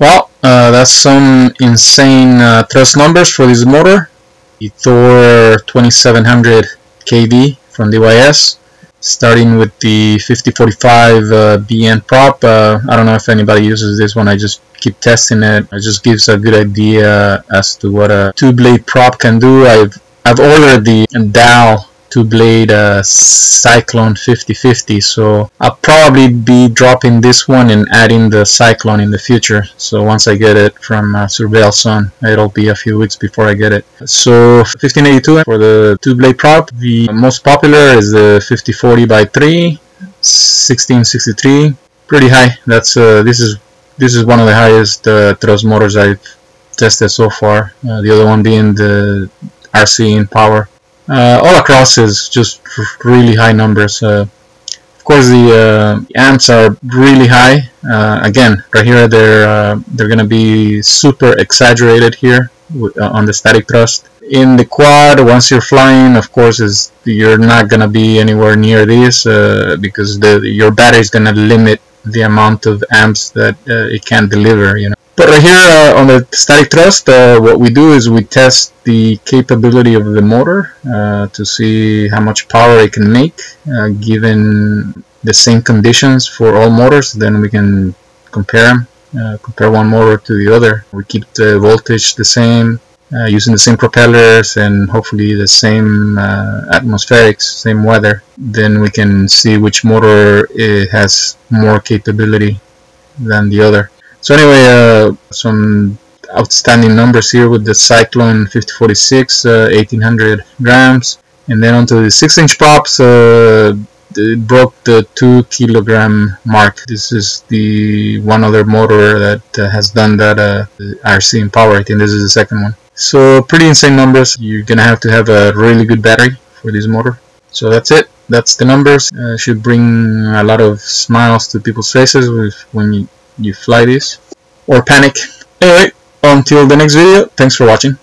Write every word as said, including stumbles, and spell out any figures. Well, uh, that's some insane uh, thrust numbers for this motor, the Thor twenty-seven hundred K V from D Y S, starting with the fifty forty-five uh, B N prop. Uh, I don't know if anybody uses this one. I just keep testing it. It just gives a good idea as to what a two-blade prop can do. I've I've ordered the M D A O two-blade uh, Cyclone fifty fifty, so I'll probably be dropping this one and adding the Cyclone in the future. So once I get it from uh, Surveilson, it'll be a few weeks before I get it. So fifteen eighty-two for the two-blade prop. The most popular is the fifty forty by three, sixteen sixty-three, pretty high. That's uh, this is this is one of the highest uh, thrust motors I've tested so far. Uh, the other one being the RCInPower. Uh, all across is just really high numbers. Uh, of course, the uh, amps are really high. Uh, again, right here they're uh, they're gonna be super exaggerated here with, uh, on the static thrust. In the quad, once you're flying, of course, is you're not gonna be anywhere near this uh, because the your battery is gonna limit the amount of amps that uh, it can deliver, you know. But right here uh, on the static thrust, uh, what we do is we test the capability of the motor uh, to see how much power it can make uh, given the same conditions for all motors. Then we can compare them, uh, compare one motor to the other. We keep the voltage the same, uh, using the same propellers and hopefully the same uh, atmospherics, same weather. Then we can see which motor it has more capability than the other. So anyway, uh, some outstanding numbers here with the Cyclone fifty forty-six, uh, eighteen hundred grams, and then onto the six-inch props, uh, it broke the two kilogram mark. This is the one other motor that uh, has done that, uh, RCInPower. I think this is the second one. So pretty insane numbers. You're gonna have to have a really good battery for this motor. So that's it. That's the numbers. Uh, should bring a lot of smiles to people's faces with when you. you fly this, or panic. Anyway, until the next video, thanks for watching.